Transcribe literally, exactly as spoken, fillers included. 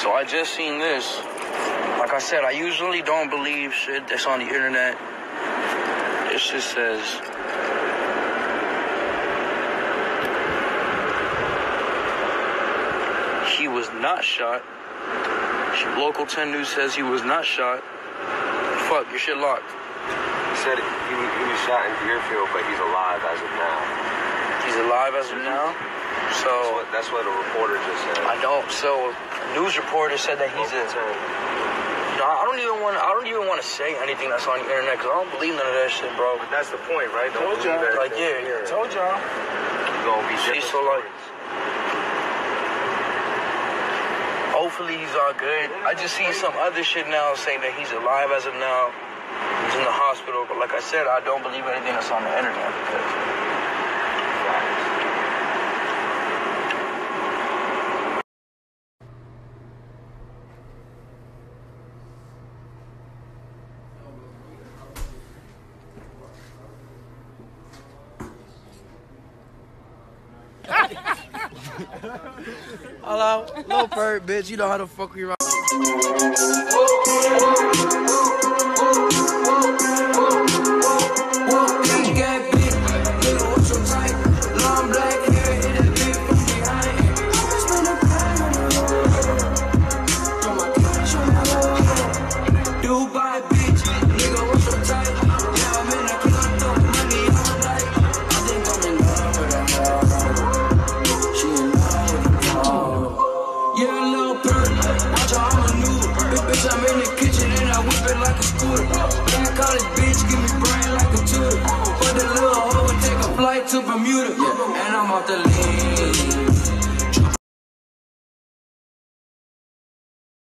So I just seen this. Like I said, I usually don't believe shit that's on the internet. It just says, he was not shot. Local ten News says he was not shot. Fuck, your shit locked. He said he, he was shot in Deerfield, but he's alive as of now. He's alive as of now? So that's what, that's what a reporter just said. I know. So a news reporter said that he's in. You know, I don't even want. I don't even want to say anything that's on the internet because I don't believe none of that shit, bro. But that's the point, right? Don't told y'all. Like yeah, yeah. Told y'all. Gonna be she's so like. Hopefully he's all good. I just see some other shit now saying that he's alive as of now. He's in the hospital, but like I said, I don't believe anything that's on the internet because. Hello, little bird, bitch. You know how the fuck we rock. To Bermuda, yeah, and I'm off the lead.